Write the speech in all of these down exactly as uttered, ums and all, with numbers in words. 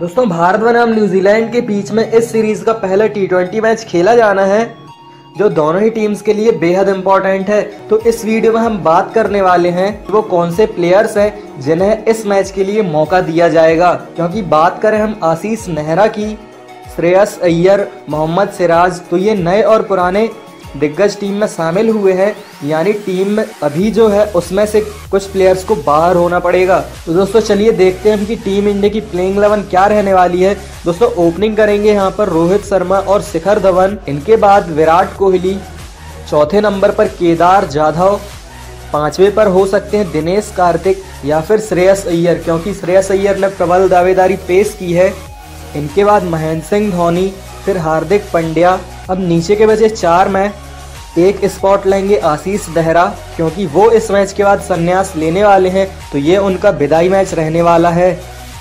दोस्तों भारत बनाम न्यूजीलैंड के बीच में इस सीरीज का पहला टी ट्वेंटी मैच खेला जाना है जो दोनों ही टीम्स के लिए बेहद इम्पोर्टेंट है। तो इस वीडियो में हम बात करने वाले हैं वो कौन से प्लेयर्स हैं जिन्हें इस मैच के लिए मौका दिया जाएगा, क्योंकि बात करें हम आशीष नेहरा की, श्रेयस अय्यर, मोहम्मद सिराज, तो ये नए और पुराने दिग्गज टीम में शामिल हुए हैं, यानी टीम में अभी जो है उसमें से कुछ प्लेयर्स को बाहर होना पड़ेगा। तो दोस्तों चलिए देखते हैं कि टीम इंडिया की प्लेइंग इलेवन क्या रहने वाली है। दोस्तों ओपनिंग करेंगे यहाँ पर रोहित शर्मा और शिखर धवन, इनके बाद विराट कोहली, चौथे नंबर पर केदार जाधव, पाँचवें पर हो सकते हैं दिनेश कार्तिक या फिर श्रेयस अय्यर, क्योंकि श्रेयस अय्यर ने प्रबल दावेदारी पेश की है। इनके बाद महेंद्र सिंह धोनी, फिर हार्दिक पांड्या। अब नीचे के बचे चार में एक स्पॉट लेंगे आशीष नेहरा, क्योंकि वो इस मैच के बाद संन्यास लेने वाले हैं, तो ये उनका विदाई मैच रहने वाला है।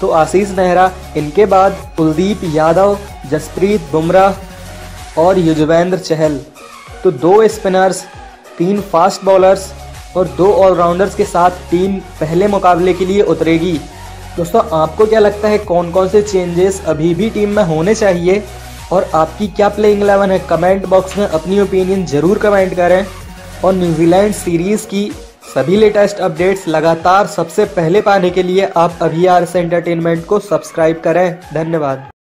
तो आशीष नेहरा, इनके बाद कुलदीप यादव, जसप्रीत बुमराह और युजवेंद्र चहल। तो दो स्पिनर्स, तीन फास्ट बॉलर्स और दो ऑलराउंडर्स के साथ टीम पहले मुकाबले के लिए उतरेगी। दोस्तों आपको क्या लगता है कौन कौन से चेंजेस अभी भी टीम में होने चाहिए और आपकी क्या प्लेइंग इलेवन है? कमेंट बॉक्स में अपनी ओपिनियन ज़रूर कमेंट करें और न्यूजीलैंड सीरीज़ की सभी लेटेस्ट अपडेट्स लगातार सबसे पहले पाने के लिए आप अभी आर एस एंटरटेनमेंट को सब्सक्राइब करें। धन्यवाद।